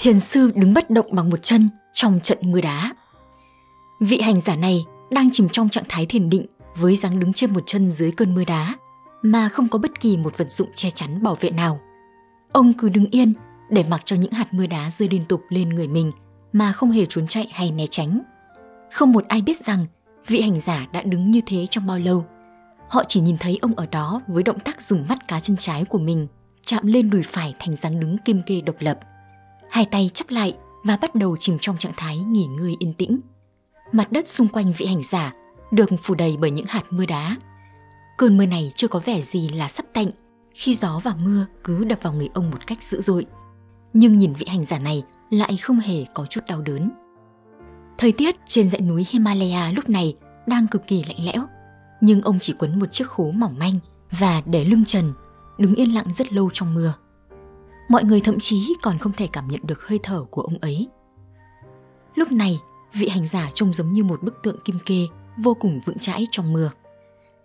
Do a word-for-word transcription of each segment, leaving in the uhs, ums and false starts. Thiền sư đứng bất động bằng một chân trong trận mưa đá. Vị hành giả này đang chìm trong trạng thái thiền định với dáng đứng trên một chân dưới cơn mưa đá mà không có bất kỳ một vật dụng che chắn bảo vệ nào. Ông cứ đứng yên để mặc cho những hạt mưa đá rơi liên tục lên người mình mà không hề trốn chạy hay né tránh. Không một ai biết rằng vị hành giả đã đứng như thế trong bao lâu. Họ chỉ nhìn thấy ông ở đó với động tác dùng mắt cá chân trái của mình chạm lên đùi phải thành dáng đứng kim kê độc lập. Hai tay chắp lại và bắt đầu chìm trong trạng thái nghỉ ngơi yên tĩnh. Mặt đất xung quanh vị hành giả được phủ đầy bởi những hạt mưa đá. Cơn mưa này chưa có vẻ gì là sắp tạnh khi gió và mưa cứ đập vào người ông một cách dữ dội. Nhưng nhìn vị hành giả này lại không hề có chút đau đớn. Thời tiết trên dãy núi Himalaya lúc này đang cực kỳ lạnh lẽo, nhưng ông chỉ quấn một chiếc khố mỏng manh và để lưng trần, đứng yên lặng rất lâu trong mưa. Mọi người thậm chí còn không thể cảm nhận được hơi thở của ông ấy. Lúc này, vị hành giả trông giống như một bức tượng kim kê vô cùng vững chãi trong mưa.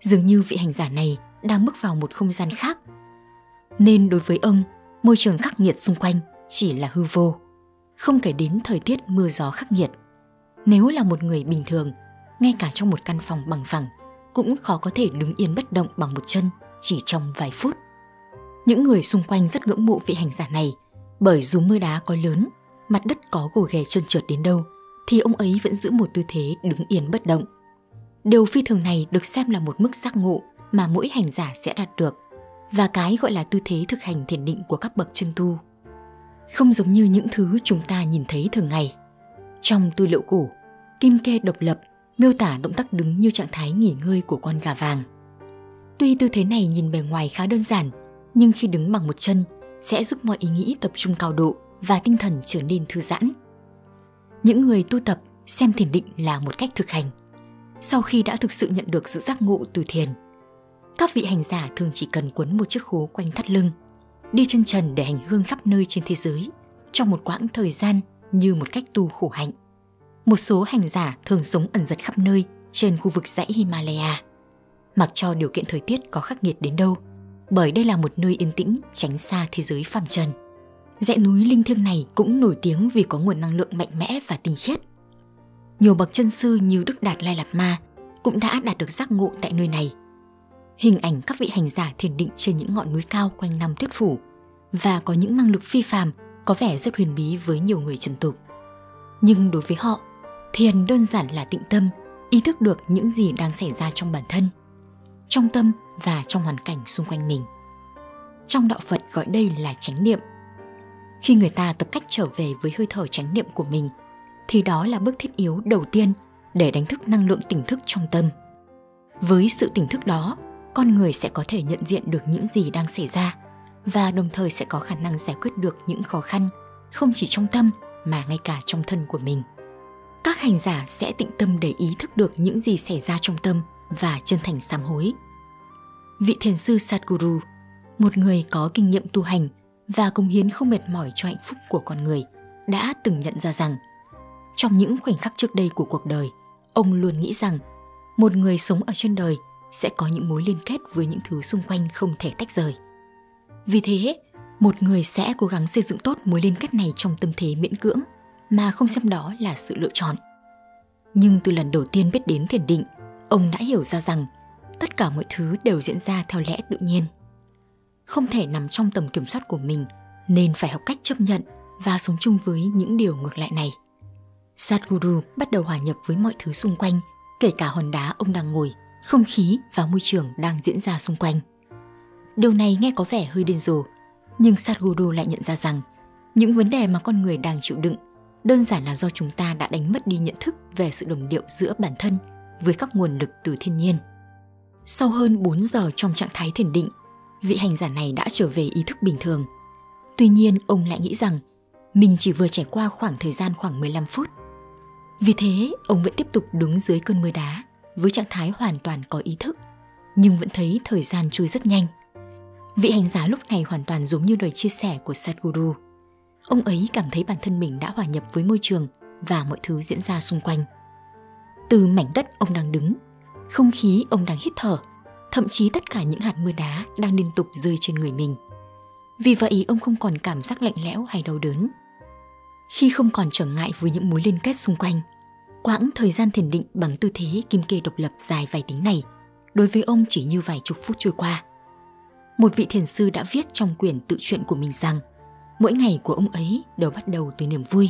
Dường như vị hành giả này đang bước vào một không gian khác. Nên đối với ông, môi trường khắc nghiệt xung quanh chỉ là hư vô, không kể đến thời tiết mưa gió khắc nghiệt. Nếu là một người bình thường, ngay cả trong một căn phòng bằng phẳng, cũng khó có thể đứng yên bất động bằng một chân chỉ trong vài phút. Những người xung quanh rất ngưỡng mộ vị hành giả này, bởi dù mưa đá có lớn, mặt đất có gồ ghề trơn trượt đến đâu, thì ông ấy vẫn giữ một tư thế đứng yên bất động. Điều phi thường này được xem là một mức giác ngộ mà mỗi hành giả sẽ đạt được, và cái gọi là tư thế thực hành thiền định của các bậc chân tu. Không giống như những thứ chúng ta nhìn thấy thường ngày. Trong tư liệu cổ, kim kê độc lập miêu tả động tác đứng như trạng thái nghỉ ngơi của con gà vàng. Tuy tư thế này nhìn bề ngoài khá đơn giản, nhưng khi đứng bằng một chân sẽ giúp mọi ý nghĩ tập trung cao độ và tinh thần trở nên thư giãn. Những người tu tập xem thiền định là một cách thực hành. Sau khi đã thực sự nhận được sự giác ngộ từ thiền, các vị hành giả thường chỉ cần quấn một chiếc khố quanh thắt lưng, đi chân trần để hành hương khắp nơi trên thế giới trong một quãng thời gian như một cách tu khổ hạnh. Một số hành giả thường sống ẩn dật khắp nơi trên khu vực dãy Himalaya, mặc cho điều kiện thời tiết có khắc nghiệt đến đâu, bởi đây là một nơi yên tĩnh tránh xa thế giới phàm trần. Dãy núi linh thiêng này cũng nổi tiếng vì có nguồn năng lượng mạnh mẽ và tinh khiết. Nhiều bậc chân sư như Đức Đạt Lai Lạt Ma cũng đã đạt được giác ngộ tại nơi này. Hình ảnh các vị hành giả thiền định trên những ngọn núi cao quanh năm tuyết phủ và có những năng lực phi phàm có vẻ rất huyền bí với nhiều người trần tục. Nhưng đối với họ, thiền đơn giản là tịnh tâm, ý thức được những gì đang xảy ra trong bản thân, trong tâm và trong hoàn cảnh xung quanh mình. Trong đạo Phật gọi đây là chánh niệm. Khi người ta tập cách trở về với hơi thở chánh niệm của mình, thì đó là bước thiết yếu đầu tiên để đánh thức năng lượng tỉnh thức trong tâm. Với sự tỉnh thức đó, con người sẽ có thể nhận diện được những gì đang xảy ra và đồng thời sẽ có khả năng giải quyết được những khó khăn không chỉ trong tâm mà ngay cả trong thân của mình. Các hành giả sẽ tịnh tâm để ý thức được những gì xảy ra trong tâm và chân thành sám hối. Vị thiền sư Sadhguru, một người có kinh nghiệm tu hành và cống hiến không mệt mỏi cho hạnh phúc của con người, đã từng nhận ra rằng trong những khoảnh khắc trước đây của cuộc đời, ông luôn nghĩ rằng một người sống ở trên đời sẽ có những mối liên kết với những thứ xung quanh không thể tách rời. Vì thế, một người sẽ cố gắng xây dựng tốt mối liên kết này trong tâm thế miễn cưỡng mà không xem đó là sự lựa chọn. Nhưng từ lần đầu tiên biết đến thiền định, ông đã hiểu ra rằng tất cả mọi thứ đều diễn ra theo lẽ tự nhiên, không thể nằm trong tầm kiểm soát của mình, nên phải học cách chấp nhận và sống chung với những điều ngược lại này. Sadhguru bắt đầu hòa nhập với mọi thứ xung quanh, kể cả hòn đá ông đang ngồi, không khí và môi trường đang diễn ra xung quanh. Điều này nghe có vẻ hơi điên rồ, nhưng Sadhguru lại nhận ra rằng những vấn đề mà con người đang chịu đựng đơn giản là do chúng ta đã đánh mất đi nhận thức về sự đồng điệu giữa bản thân với các nguồn lực từ thiên nhiên. Sau hơn bốn giờ trong trạng thái thiền định, vị hành giả này đã trở về ý thức bình thường. Tuy nhiên, ông lại nghĩ rằng mình chỉ vừa trải qua khoảng thời gian khoảng mười lăm phút. Vì thế, ông vẫn tiếp tục đứng dưới cơn mưa đá với trạng thái hoàn toàn có ý thức, nhưng vẫn thấy thời gian trôi rất nhanh. Vị hành giả lúc này hoàn toàn giống như lời chia sẻ của Sadhguru. Ông ấy cảm thấy bản thân mình đã hòa nhập với môi trường và mọi thứ diễn ra xung quanh. Từ mảnh đất ông đang đứng, không khí ông đang hít thở, thậm chí tất cả những hạt mưa đá đang liên tục rơi trên người mình. Vì vậy, ông không còn cảm giác lạnh lẽo hay đau đớn. Khi không còn trở ngại với những mối liên kết xung quanh, quãng thời gian thiền định bằng tư thế kim kê độc lập dài vài tính này, đối với ông chỉ như vài chục phút trôi qua. Một vị thiền sư đã viết trong quyển tự truyện của mình rằng mỗi ngày của ông ấy đều bắt đầu từ niềm vui.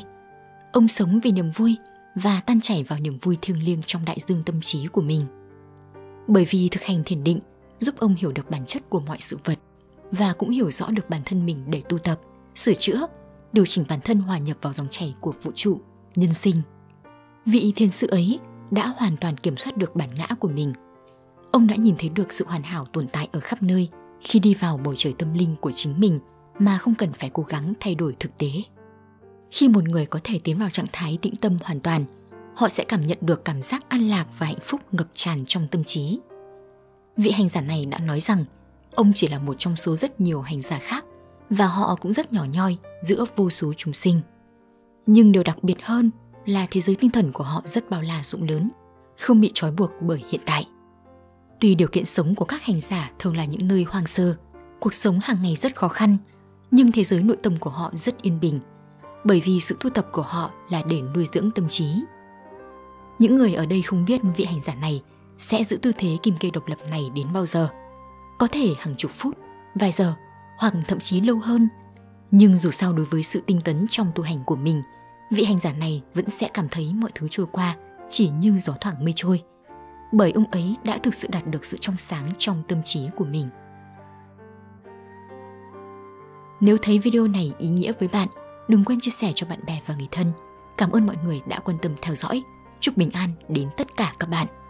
Ông sống vì niềm vui và tan chảy vào niềm vui thiêng liêng trong đại dương tâm trí của mình. Bởi vì thực hành thiền định giúp ông hiểu được bản chất của mọi sự vật và cũng hiểu rõ được bản thân mình để tu tập, sửa chữa, điều chỉnh bản thân hòa nhập vào dòng chảy của vũ trụ, nhân sinh. Vị thiền sư ấy đã hoàn toàn kiểm soát được bản ngã của mình. Ông đã nhìn thấy được sự hoàn hảo tồn tại ở khắp nơi khi đi vào bầu trời tâm linh của chính mình mà không cần phải cố gắng thay đổi thực tế. Khi một người có thể tiến vào trạng thái tĩnh tâm hoàn toàn, họ sẽ cảm nhận được cảm giác an lạc và hạnh phúc ngập tràn trong tâm trí. Vị hành giả này đã nói rằng ông chỉ là một trong số rất nhiều hành giả khác và họ cũng rất nhỏ nhoi giữa vô số chúng sinh. Nhưng điều đặc biệt hơn là thế giới tinh thần của họ rất bao la rộng lớn, không bị trói buộc bởi hiện tại. Tuy điều kiện sống của các hành giả thường là những nơi hoang sơ, cuộc sống hàng ngày rất khó khăn, nhưng thế giới nội tâm của họ rất yên bình, bởi vì sự tu tập của họ là để nuôi dưỡng tâm trí. Những người ở đây không biết vị hành giả này sẽ giữ tư thế kim kê độc lập này đến bao giờ, có thể hàng chục phút, vài giờ hoặc thậm chí lâu hơn. Nhưng dù sao đối với sự tinh tấn trong tu hành của mình, vị hành giả này vẫn sẽ cảm thấy mọi thứ trôi qua chỉ như gió thoảng mây trôi, bởi ông ấy đã thực sự đạt được sự trong sáng trong tâm trí của mình. Nếu thấy video này ý nghĩa với bạn, đừng quên chia sẻ cho bạn bè và người thân. Cảm ơn mọi người đã quan tâm theo dõi. Chúc bình an đến tất cả các bạn.